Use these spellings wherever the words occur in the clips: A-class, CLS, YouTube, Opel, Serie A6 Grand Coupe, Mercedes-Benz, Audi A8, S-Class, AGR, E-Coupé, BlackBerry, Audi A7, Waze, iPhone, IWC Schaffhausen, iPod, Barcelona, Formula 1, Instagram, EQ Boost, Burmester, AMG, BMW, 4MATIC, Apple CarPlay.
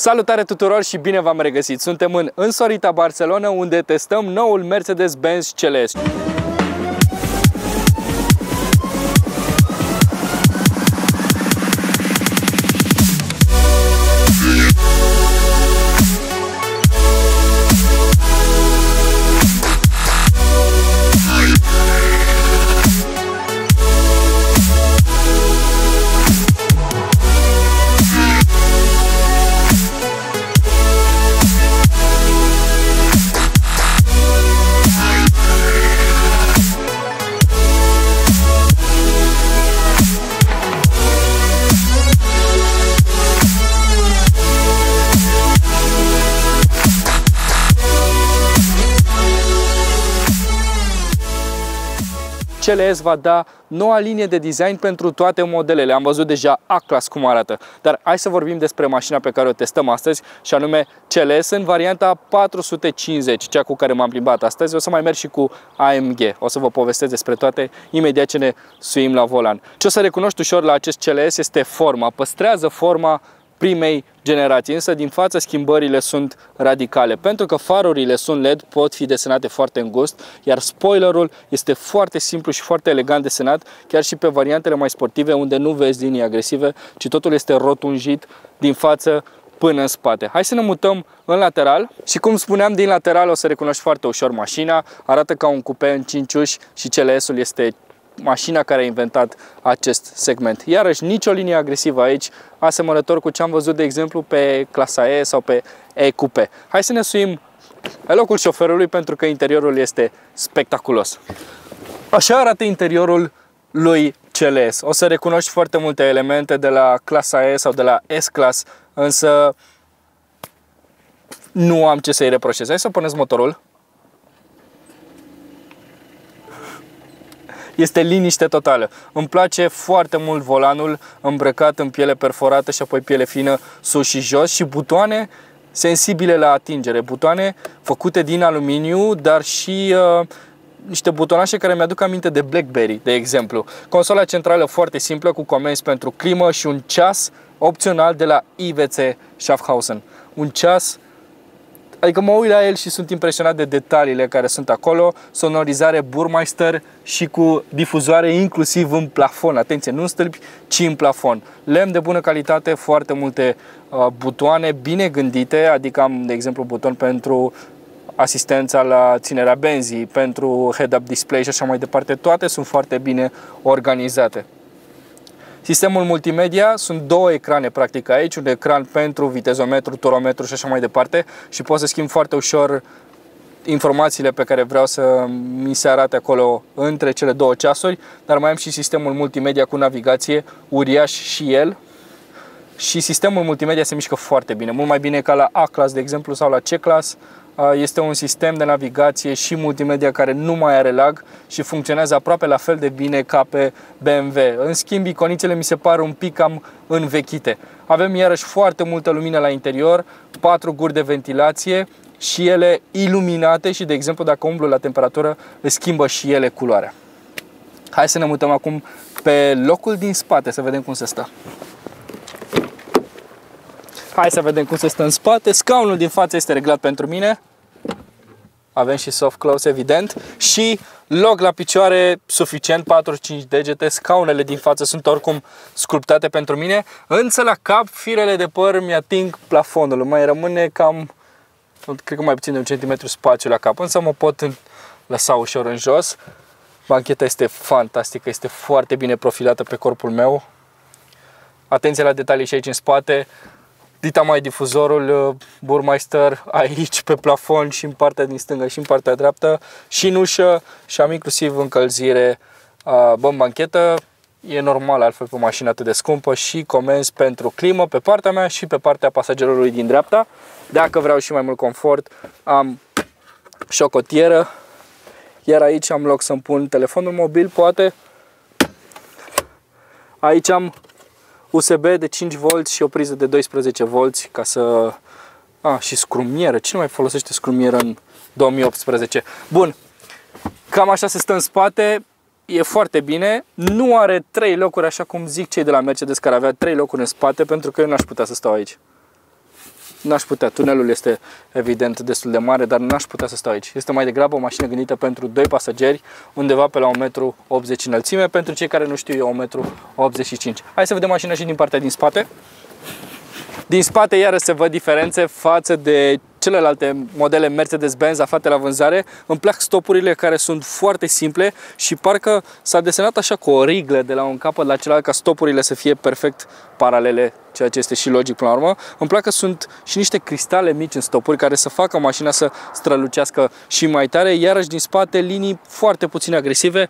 Salutare tuturor și bine v-am regăsit! Suntem în însorita Barcelona, unde testăm noul Mercedes-Benz CLS. CLS va da noua linie de design pentru toate modelele. Am văzut deja A-Class cum arată, dar hai să vorbim despre mașina pe care o testăm astăzi, și anume CLS în varianta 450, cea cu care m-am plimbat astăzi. O să mai merg și cu AMG. O să vă povestesc despre toate imediat ce ne suim la volan. Ce o să recunoști ușor la acest CLS este forma. Păstrează forma primei generații, însă din față schimbările sunt radicale. Pentru că farurile sunt LED, pot fi desenate foarte îngust, iar spoilerul este foarte simplu și foarte elegant desenat, chiar și pe variantele mai sportive, unde nu vezi linii agresive, ci totul este rotunjit din față până în spate. Hai să ne mutăm în lateral și, cum spuneam, din lateral o să recunoști foarte ușor mașina. Arată ca un cupé în 5 uși și CLS-ul este mașina care a inventat acest segment. Iarăși, nicio linie agresivă aici, asemănător cu ce am văzut, de exemplu, pe clasa E sau pe E-Coupé. Hai să ne suim pe locul șoferului, pentru că interiorul este spectaculos. Așa arată interiorul lui CLS. O să recunoști foarte multe elemente de la clasa E sau de la S-Class, însă nu am ce să-i reproșez. Hai să puneți motorul. Este liniște totală. Îmi place foarte mult volanul îmbrăcat în piele perforată și apoi piele fină sus și jos, și butoane sensibile la atingere. Butoane făcute din aluminiu, dar și niște butonașe care mi-aduc aminte de BlackBerry, de exemplu. Consola centrală foarte simplă, cu comenzi pentru climă și un ceas opțional de la IWC Schaffhausen. Un ceas, adică mă uit la el și sunt impresionat de detaliile care sunt acolo. Sonorizare Burmester și cu difuzoare inclusiv în plafon. Atenție, nu în stâlpi, ci în plafon. Lemn de bună calitate, foarte multe butoane bine gândite. Adică am, de exemplu, buton pentru asistența la ținerea benzii, pentru head-up display și așa mai departe. Toate sunt foarte bine organizate. Sistemul multimedia, sunt două ecrane practic aici, un ecran pentru vitezometru, turometru și așa mai departe, și pot să schimb foarte ușor informațiile pe care vreau să mi se arate acolo între cele două ceasuri, dar mai am și sistemul multimedia cu navigație, uriaș și el, și sistemul multimedia se mișcă foarte bine, mult mai bine ca la A-Class, de exemplu, sau la C-Class. Este un sistem de navigație și multimedia care nu mai are lag și funcționează aproape la fel de bine ca pe BMW. În schimb, iconițele mi se par un pic cam învechite. Avem iarăși foarte multă lumină la interior, 4 guri de ventilație și ele iluminate și, de exemplu, dacă umblu la temperatură, își schimbă și ele culoarea. Hai să ne mutăm acum pe locul din spate să vedem cum se stă. Hai să vedem cum se stă în spate. Scaunul din față este reglat pentru mine. Avem și soft close, evident. Și loc la picioare suficient, 4-5 degete. Scaunele din față sunt oricum sculptate pentru mine. Însă la cap, firele de păr mi-ating plafonul. Mai rămâne cam, cred că mai puțin de un centimetru spațiu la cap. Însă mă pot lăsa ușor în jos. Bancheta este fantastică, este foarte bine profilată pe corpul meu. Atenție la detalii și aici în spate. Dita mai difuzorul Burmester aici pe plafon și în partea din stânga și în partea dreaptă, și în ușă, și am inclusiv încălzire în banchetă. E normal altfel pe mașină atât de scumpă, și comenzi pentru climă pe partea mea și pe partea pasagerului din dreapta. Dacă vreau și mai mult confort, am șocotieră, iar aici am loc să-mi pun telefonul mobil, poate. Aici am USB de 5V și o priză de 12V ca să... și scrumieră. Cine mai folosește scrumieră în 2018? Bun, cam așa se stă în spate. E foarte bine. Nu are 3 locuri, așa cum zic cei de la Mercedes, care avea 3 locuri în spate, pentru că eu n-aș putea să stau aici. n-aș putea. Tunelul este evident destul de mare, dar n-aș putea să stau aici. Este mai degrabă o mașină gândită pentru 2 pasageri, undeva pe la 1,80 m înălțime, pentru cei care nu știu eu 1,85 m. Hai să vedem mașina și din partea din spate. Din spate iarăși se văd diferențe față de celelalte modele Mercedes-Benz aflate la vânzare. Îmi plac stopurile care sunt foarte simple și parcă s-a desenat așa cu o riglă de la un capăt la celălalt ca stopurile să fie perfect paralele, ceea ce este și logic până la urmă. Îmi plac că sunt și niște cristale mici în stopuri care să facă mașina să strălucească și mai tare. Iarăși din spate linii foarte puțin agresive,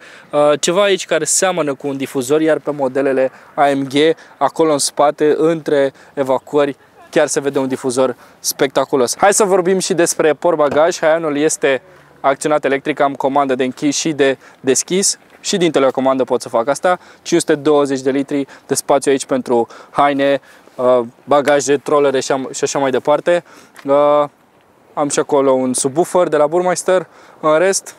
ceva aici care seamănă cu un difuzor, iar pe modelele AMG, acolo în spate, între evacuări, chiar se vede un difuzor spectaculos. Hai să vorbim și despre portbagaj. Haionul este acționat electric, am comandă de închis și de deschis. Și din telecomandă pot să fac asta. 520 de litri de spațiu aici pentru haine, bagaje, trolere și așa mai departe. Am și acolo un subwoofer de la Burmester. În rest,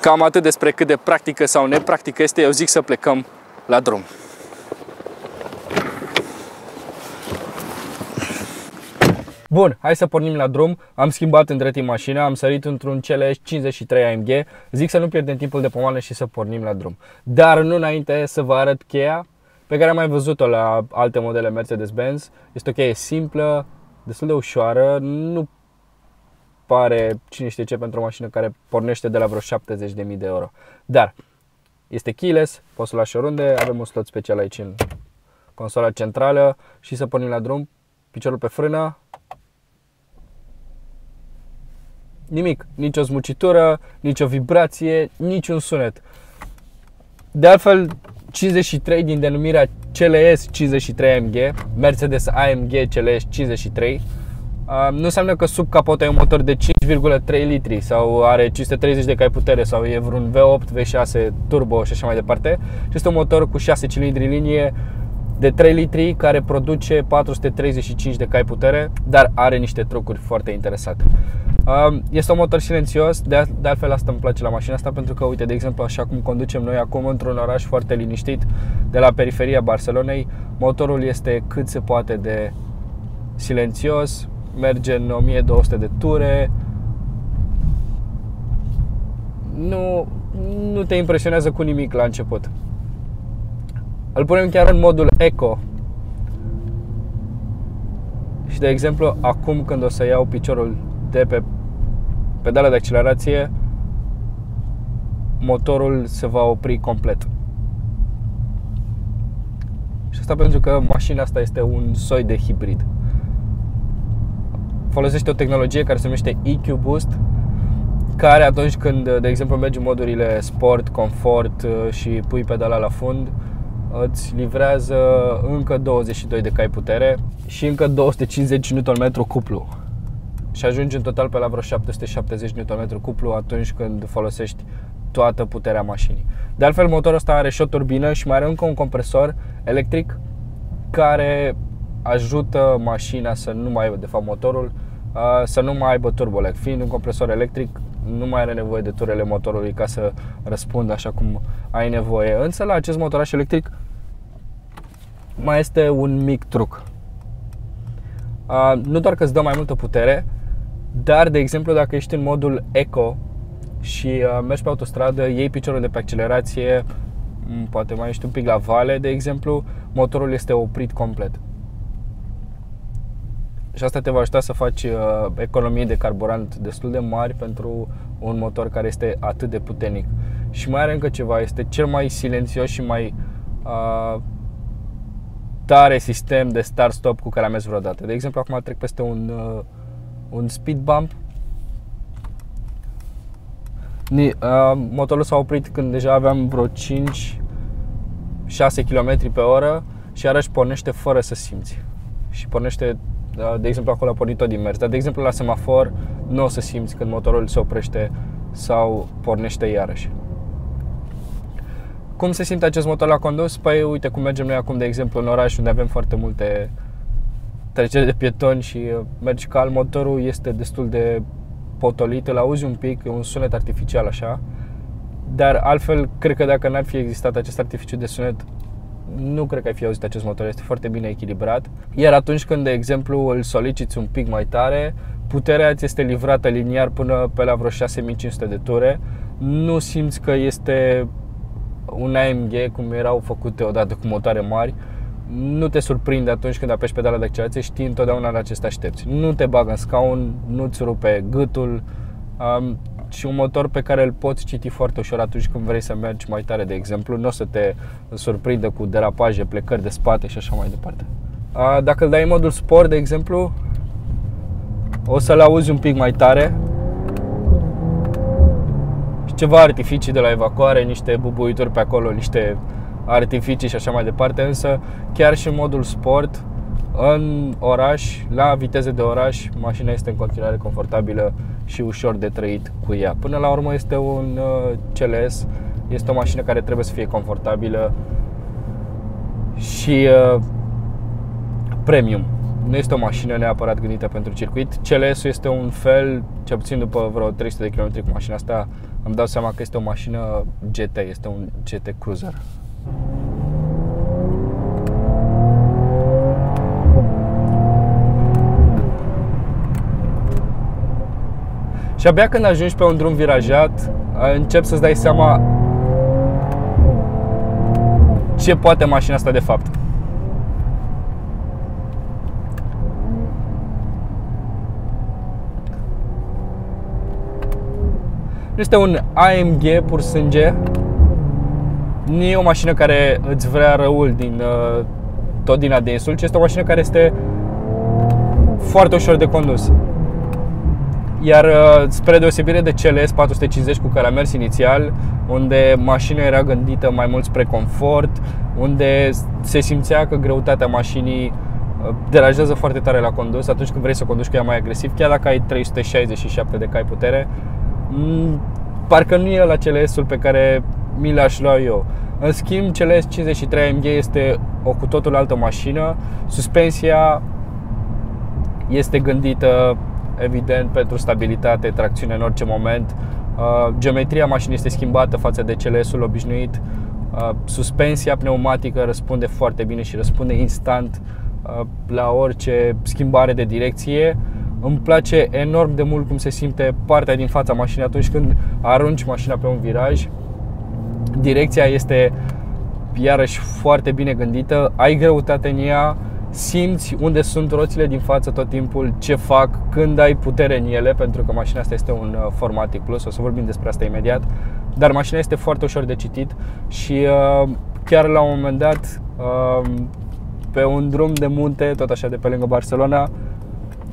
cam atât despre cât de practică sau nepractică este. Eu zic să plecăm la drum. Bun, hai să pornim la drum. Am schimbat între timp mașina, am sărit într-un CLS 53 AMG. Zic să nu pierdem timpul de pomană și să pornim la drum. Dar nu înainte să vă arăt cheia pe care am mai văzut-o la alte modele Mercedes-Benz. Este o cheie simplă, destul de ușoară, nu pare cine știe ce pentru o mașină care pornește de la vreo 70.000 de euro. Dar este keyless, poți să-l lași oriunde, avem un slot special aici în consola centrală și să pornim la drum, piciorul pe frână. Nimic, nici o zmucitură, nici o vibrație, nici un sunet. De altfel, 53 din denumirea CLS 53 AMG, Mercedes AMG CLS 53, nu înseamnă că sub capota e un motor de 5,3 litri sau are 530 de cai putere sau e vreun V8, V6, turbo și așa mai departe. Este un motor cu 6 cilindri linie de 3 litri care produce 435 de cai putere, dar are niște trucuri foarte interesante. Este un motor silențios, de altfel asta îmi place la mașina asta, pentru că, uite, de exemplu, așa cum conducem noi acum într-un oraș foarte liniștit de la periferia Barcelonei, motorul este cât se poate de silențios, merge în 1200 de ture, nu te impresionează cu nimic la început. Îl punem chiar în modul eco. Și, de exemplu, acum când o să iau piciorul de pe pedala de accelerație, motorul se va opri complet. Și asta pentru că mașina asta este un soi de hibrid. Folosește o tehnologie care se numește EQ Boost, care atunci când, de exemplu, mergi în modurile sport, confort și pui pedala la fund, îți livrează încă 22 de cai putere și încă 250 Nm cuplu. Și ajungi în total pe la vreo 770 Nm cuplu atunci când folosești toată puterea mașinii. De altfel, motorul ăsta are și o turbină și mai are încă un compresor electric care ajută mașina să nu mai aibă, de fapt motorul, să nu mai aibă turbolag. Fiind un compresor electric, nu mai are nevoie de turele motorului ca să răspundă așa cum ai nevoie. Însă la acest motoraș electric mai este un mic truc. Nu doar că îți dă mai multă putere, dar, de exemplu, dacă ești în modul eco și mergi pe autostradă, iei piciorul de pe accelerație, poate mai ești un pic la vale, de exemplu, motorul este oprit complet. Și asta te va ajuta să faci economii de carburant destul de mari pentru un motor care este atât de puternic. Și mai are încă ceva, este cel mai silențios și mai tare sistem de start-stop cu care am mers vreodată. De exemplu, acum trec peste un speed bump. Motorul s-a oprit când deja aveam vreo 5-6 km pe oră și iarăși pornește fără să simți. Și pornește, de exemplu, acolo a pornit tot din mers, dar, de exemplu, la semafor nu o să simți când motorul se oprește sau pornește iarăși. Cum se simte acest motor la condus? Păi, uite cum mergem noi acum, de exemplu, în oraș, unde avem foarte multe treceri de pietoni și mergi calm, motorul este destul de potolit, îl auzi un pic, e un sunet artificial așa, dar altfel, cred că dacă n-ar fi existat acest artificiu de sunet, nu cred că ai fi auzit acest motor, este foarte bine echilibrat. Iar atunci când, de exemplu, îl soliciți un pic mai tare, puterea ți este livrată liniar până pe la vreo 6500 de ture. Nu simți că este un AMG cum erau făcute odată cu motoare mari. Nu te surprinde atunci când apeși pedala de accelerație, știi întotdeauna la ce te aștepți. Nu te bagă în scaun, nu-ți rupe gâtul. Și un motor pe care îl poți citi foarte ușor atunci când vrei să mergi mai tare, de exemplu. Nu o să te surprindă cu derapaje, plecări de spate și așa mai departe. Dacă îl dai în modul sport, de exemplu, o să-l auzi un pic mai tare. Și ceva artificii de la evacuare, niște bubuituri pe acolo, niște artificii și așa mai departe. Însă chiar și în modul sport, în oraș, la viteze de oraș, mașina este în continuare confortabilă și ușor de trăit cu ea. Până la urmă este un CLS, este o mașină care trebuie să fie confortabilă și premium. Nu este o mașină neapărat gândită pentru circuit. CLS-ul este un fel, cel puțin după vreo 300 de km cu mașina asta, îmi dau seama că este o mașină GT, este un GT Cruiser. Și abia când ajungi pe un drum virajat, începi să-ți dai seama ce poate mașina asta de fapt. Nu este un AMG pur sânge, nu e o mașină care îți vrea răul din adinsul, ci este o mașină care este foarte ușor de condus. Iar spre deosebire de CLS 450 cu care am mers inițial, unde mașina era gândită mai mult spre confort, unde se simțea că greutatea mașinii derajează foarte tare la condus, atunci când vrei să conduci cu ea mai agresiv, chiar dacă ai 367 de cai putere, parcă nu e la CLS-ul pe care mi l-aș lua eu. În schimb, CLS 53 AMG este o cu totul altă mașină. Suspensia este gândită evident pentru stabilitate, tracțiune în orice moment. Geometria mașinii este schimbată față de CLS-ul obișnuit. Suspensia pneumatică răspunde foarte bine și răspunde instant la orice schimbare de direcție. Îmi place enorm de mult cum se simte partea din fața mașinii atunci când arunci mașina pe un viraj. Direcția este iarăși foarte bine gândită, ai greutate în ea, simți unde sunt roțile din față tot timpul, ce fac, când ai putere în ele, pentru că mașina asta este un 4MATIC Plus, o să vorbim despre asta imediat, dar mașina este foarte ușor de citit și chiar la un moment dat, pe un drum de munte, tot așa de pe lângă Barcelona,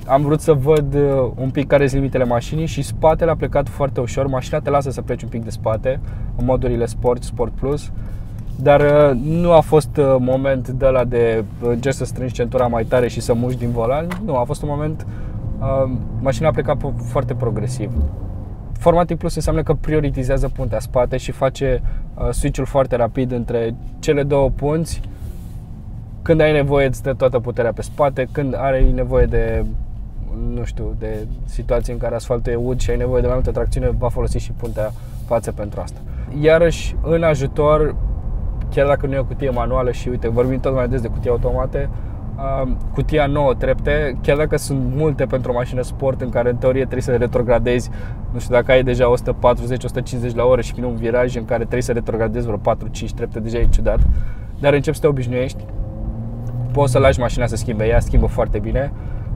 am vrut să văd un pic care sunt limitele mașinii și spatele a plecat foarte ușor. Mașina te lasă să pleci un pic de spate în modurile Sport, Sport Plus, dar nu a fost moment de la de încerci să strângi centura mai tare și să muși din volan. Nu, a fost un moment, mașina a plecat foarte progresiv. 4MATIC Plus înseamnă că prioritizează puntea spate și face switch-ul foarte rapid între cele două punți. Când ai nevoie de toată puterea pe spate, când ai nevoie de, nu știu, de situații în care asfaltul e ud și ai nevoie de mai multă tracțiune, va folosi și puntea față pentru asta. Iarăși, în ajutor, chiar dacă nu e o cutie manuală și uite, vorbim tot mai des de cutii automate, cutia 9 trepte, chiar dacă sunt multe pentru o mașină sport în care în teorie trebuie să retrogradezi, nu știu, dacă ai deja 140-150 la oră și vine un viraj în care trebuie să retrogradezi vreo 4-5 trepte, deja e ciudat, dar începi să te obișnuiești. Poți să lași mașina să schimbe, ea schimbă foarte bine,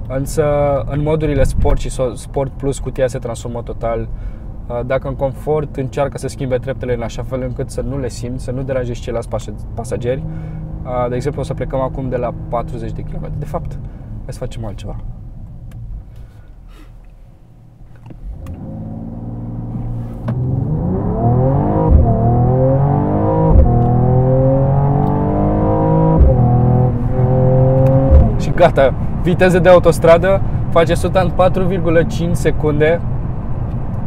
însă în modurile Sport și Sport Plus cutia se transformă total. Dacă în confort încearcă să schimbe treptele în așa fel încât să nu le simți, să nu deranjezi ceilalți pasageri. De exemplu, o să plecăm acum de la 40 de km. De fapt, hai să facem altceva. Gata, viteză de autostradă, face 100 în 4,5 secunde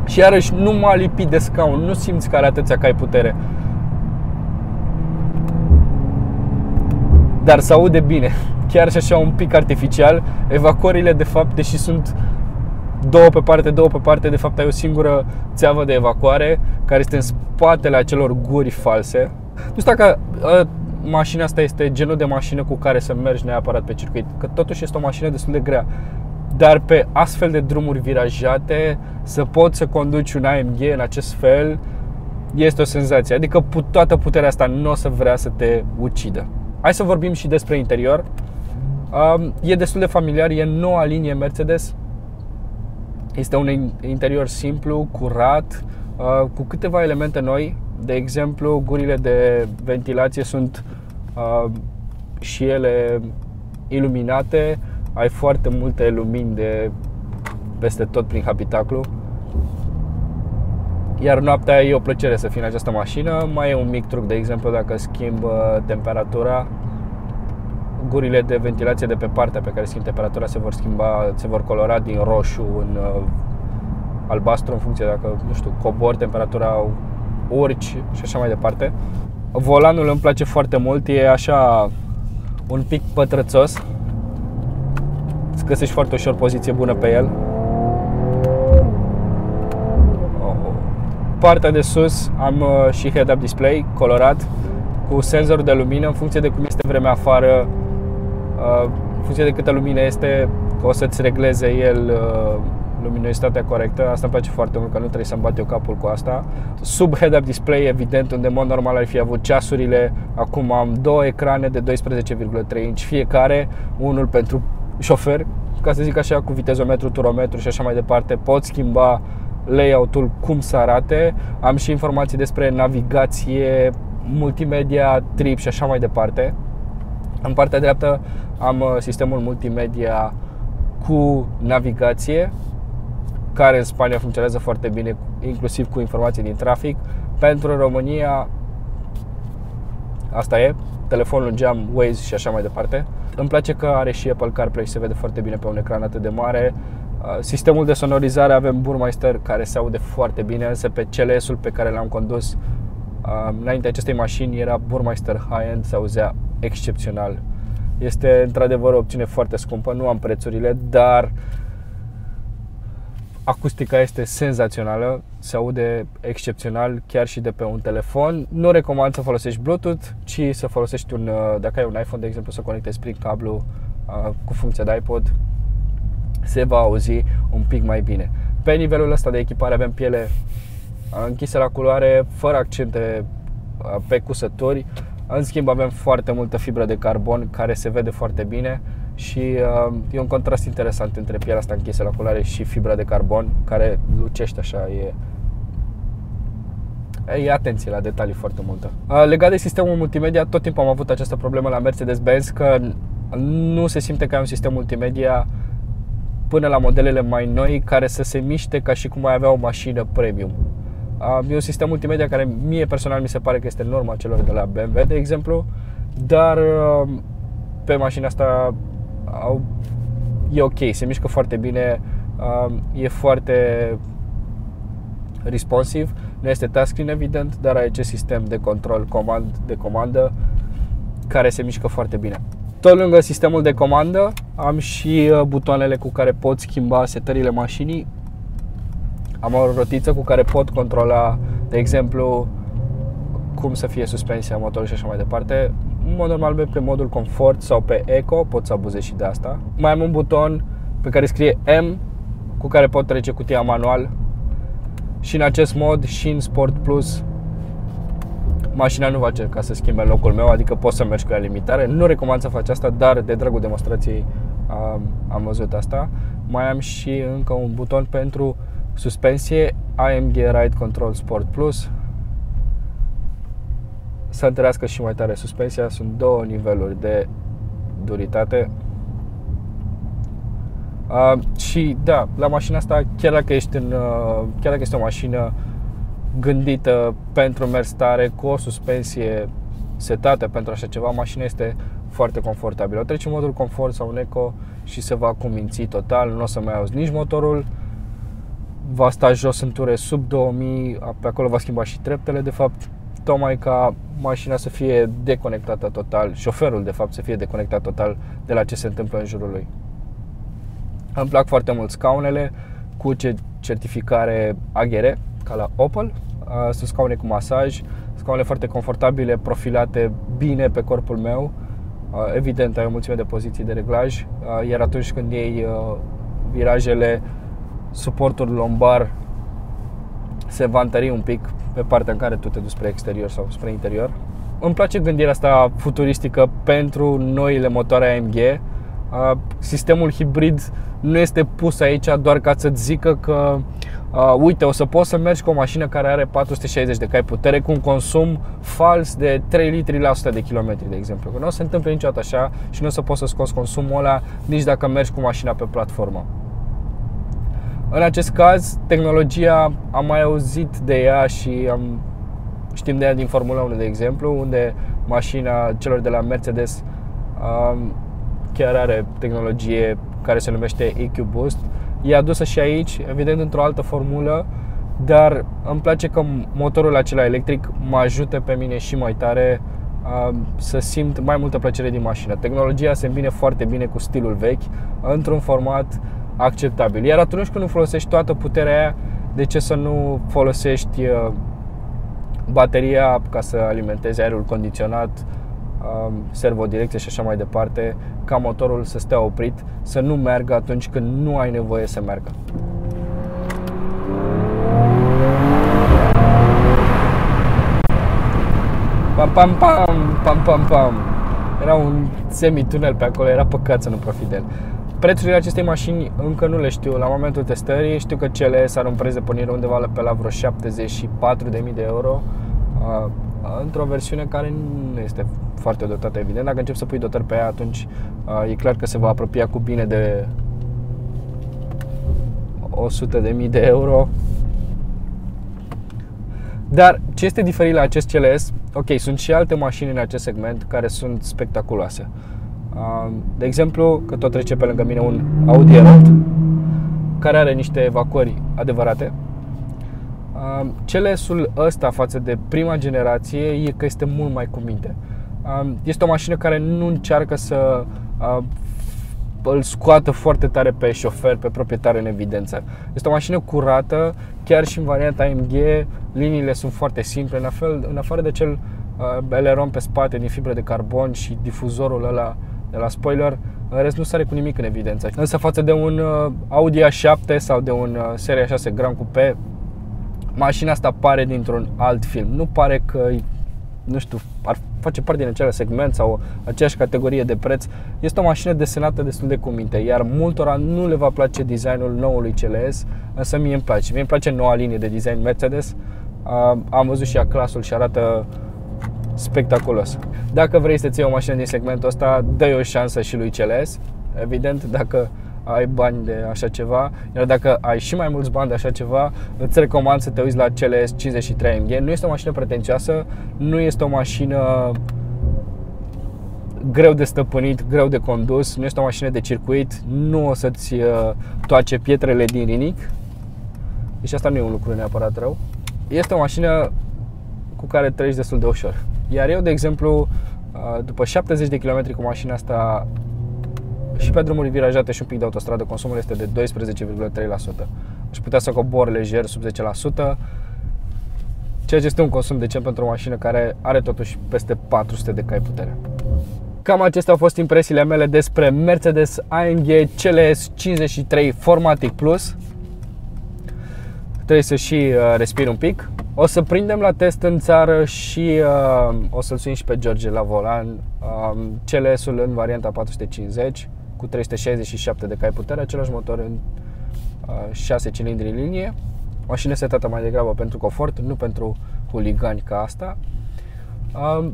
și iarăși nu m-a lipit de scaun, nu simți că are atâția cai putere. Dar se aude bine, chiar și așa un pic artificial. Evacuările de fapt, deși sunt două pe parte, două pe parte, de fapt ai o singură țeavă de evacuare care este în spatele acelor guri false. Nu știu dacă mașina asta este genul de mașină cu care să mergi neapărat pe circuit, că totuși este o mașină destul de grea. Dar pe astfel de drumuri virajate, să poți să conduci un AMG în acest fel, este o senzație. Adică toată puterea asta nu o să vrea să te ucidă. Hai să vorbim și despre interior. E destul de familiar, e noua linie Mercedes. Este un interior simplu, curat, cu câteva elemente noi. De exemplu, gurile de ventilație sunt și ele iluminate. Ai foarte multe lumini de peste tot prin habitaclu. Iar noaptea e o plăcere să fii în această mașină. Mai e un mic truc, de exemplu, dacă schimb temperatura, gurile de ventilație de pe partea pe care schimb temperatura se vor colora din roșu în albastru, în funcție dacă, nu știu, cobori temperatura, urci și așa mai departe. Volanul îmi place foarte mult, e așa un pic pătrățos. Îți găsești foarte ușor poziție bună pe el. Partea de sus am și head-up display colorat cu senzorul de lumină. În funcție de cum este vremea afară, în funcție de câtă lumină este, o să-ți regleze el luminositatea corectă. Asta îmi place foarte mult, că nu trebuie să-mi bat eu capul cu asta. Sub head-up display, evident, unde în mod normal ar fi avut ceasurile, acum am două ecrane de 12,3 inch fiecare, unul pentru șofer, ca să zic așa, cu vitezometru, turometru și așa mai departe. Pot schimba layout-ul cum să arate. Am și informații despre navigație, multimedia, trip și așa mai departe. În partea dreaptă am sistemul multimedia cu navigație, care în Spania funcționează foarte bine, inclusiv cu informații din trafic. Pentru România asta e, telefonul în geam, Waze și așa mai departe. Îmi place că are și Apple CarPlay și se vede foarte bine pe un ecran atât de mare. Sistemul de sonorizare, avem Burmester, care se aude foarte bine, însă pe CLS-ul pe care l-am condus înainte acestei mașini era Burmester High-End, se auzea excepțional. Este într-adevăr o opțiune foarte scumpă, nu am prețurile, dar acustica este senzațională, se aude excepțional chiar și de pe un telefon. Nu recomand să folosești Bluetooth, ci să folosești dacă ai un iPhone, de exemplu, să conectezi prin cablu cu funcția de iPod, se va auzi un pic mai bine. Pe nivelul ăsta de echipare avem piele închisă la culoare, fără accente pe cusături. În schimb avem foarte multă fibră de carbon, care se vede foarte bine. Și e un contrast interesant între pielea asta închisă la culoare și fibra de carbon, care lucește așa, e atenție la detalii foarte multă. Legat de sistemul multimedia, tot timpul am avut această problemă la Mercedes-Benz, că nu se simte că ai un sistem multimedia până la modelele mai noi, care să se miște ca și cum ai avea o mașină premium. E un sistem multimedia care mie personal mi se pare că este norma celor de la BMW, de exemplu, dar pe mașina asta e ok, se mișcă foarte bine, e foarte responsiv, nu este touchscreen evident, dar ai acest sistem de control de comandă care se mișcă foarte bine. Tot lângă sistemul de comandă am și butoanele cu care pot schimba setările mașinii. Am o rotiță cu care pot controla, de exemplu, cum să fie suspensia, motorul și așa mai departe. În mod normal, pe modul confort sau pe eco, pot să abuzez și de asta. Mai am un buton pe care scrie M, cu care pot trece cutia manual. Și în acest mod, și în Sport Plus, mașina nu va cerca să schimbe locul meu, adică pot să mergi cu ea limitare. Nu recomand să faci asta, dar de dragul demonstrației am văzut asta. Mai am și încă un buton pentru suspensie, AMG Ride Control Sport Plus. Să întărească și mai tare suspensia, sunt două niveluri de duritate. Și da, la mașina asta, chiar dacă este o mașină gândită pentru mers tare, cu o suspensie setată pentru așa ceva, mașina este foarte confortabilă. O treci în modul confort sau în eco și se va cuminți total, nu o să mai auzi nici motorul. Va sta jos în ture sub 2000, pe acolo va schimba și treptele, de fapt, tocmai ca mașina să fie deconectată total, șoferul de fapt să fie deconectat total de la ce se întâmplă în jurul lui. Îmi plac foarte mult scaunele cu certificare AGR, ca la Opel. sunt scaune cu masaj, scaune foarte confortabile, profilate bine pe corpul meu. Evident, ai o mulțime de poziții de reglaj, iar atunci când iei virajele, suportul lombar se va întări un pic pe partea în care tu te duci spre exterior sau spre interior. Îmi place gândirea asta futuristică pentru noile motoare AMG. Sistemul hibrid nu este pus aici doar ca să-ți zică că uite, o să poți să mergi cu o mașină care are 460 de cai putere cu un consum fals de 3 litri la 100 de kilometri, de exemplu. Că nu o să se întâmple niciodată așa și nu o să poți să scoți consumul ăla nici dacă mergi cu mașina pe platformă. În acest caz, tehnologia, am mai auzit de ea și știm de ea din Formula 1, de exemplu, unde mașina celor de la Mercedes chiar are tehnologie care se numește EQ Boost. E adusă și aici, evident, într-o altă formulă, dar îmi place că motorul acela electric mă ajută pe mine și mai tare să simt mai multă plăcere din mașină. Tehnologia se îmbine foarte bine cu stilul vechi, într-un format acceptabil. Iar atunci când nu folosești toată puterea aia, de ce să nu folosești bateria ca să alimentezi aerul condiționat, servodirecție și așa mai departe, ca motorul să stea oprit, să nu meargă atunci când nu ai nevoie să meargă. Pam, pam, pam, pam, pam, pam. Era un semitunel pe acolo, era păcat să nu profit de el. Prețurile acestei mașini încă nu le știu la momentul testării. Știu că CLS are un preț de pornire undeva pe la vreo 74.000 de euro, într-o versiune care nu este foarte dotată, evident. Dacă începi să pui dotări pe ea, atunci e clar că se va apropia cu bine de 100.000 de euro. Dar ce este diferit la acest CLS? Ok, sunt și alte mașini în acest segment care sunt spectaculoase. De exemplu, că tot trece pe lângă mine un Audi A8 care are niște evacuări adevărate. CLS-ul ăsta față de prima generație e că este mult mai cu minte. Este o mașină care nu încearcă să îl scoată foarte tare pe șofer, pe proprietar în evidență. Este o mașină curată, chiar și în varianta AMG liniile sunt foarte simple, în afară de acel eleron pe spate din fibră de carbon și difuzorul ăla de la spoiler, în rest nu sare cu nimic în evidență. Însă față de un Audi A7 sau de un Serie A6 Grand Coupe, mașina asta pare dintr-un alt film. Nu pare că, nu știu, ar face parte din același segment sau aceeași categorie de preț. Este o mașină desenată destul de cu minte, iar multora nu le va place designul noului CLS, însă mie îmi place. Mie îmi place noua linie de design Mercedes. Am văzut și A-clasul și arată spectaculos. Dacă vrei să-ți iei o mașină din segmentul ăsta, dă-i o șansă și lui CLS, evident, dacă ai bani de așa ceva. Iar dacă ai și mai mulți bani de așa ceva, îți recomand să te uiți la CLS 53 AMG. Nu este o mașină pretențioasă, nu este o mașină greu de stăpânit, greu de condus, nu este o mașină de circuit, nu o să-ți toace pietrele din rinic. Deci asta nu e un lucru neapărat rău. Este o mașină cu care treci destul de ușor. Iar eu, de exemplu, după 70 de km cu mașina asta și pe drumuri virajate și un pic de autostradă, consumul este de 12,3%. Aș putea să cobor lejer sub 10%, ceea ce este un consum decent pentru o mașină care are totuși peste 400 de cai putere. Cam acestea au fost impresiile mele despre Mercedes AMG CLS 53 4MATIC Plus. Trebuie să și respir un pic. O să prindem la test în țară și o să-l sun și pe George la volan. CLS-ul în varianta 450 cu 367 de cai putere, același motor în 6 cilindri linie. Mașină setată mai degrabă pentru confort, nu pentru huligani ca asta.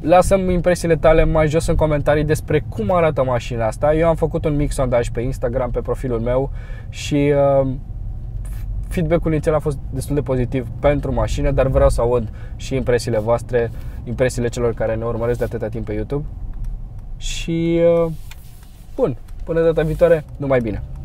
Lasă-mi impresiile tale mai jos în comentarii despre cum arată mașina asta. Eu am făcut un mic sondaj pe Instagram, pe profilul meu și feedback-ul inițial a fost destul de pozitiv pentru mașină, dar vreau să aud și impresiile voastre, impresiile celor care ne urmăresc de atâta timp pe YouTube. Și bun, până data viitoare, numai bine!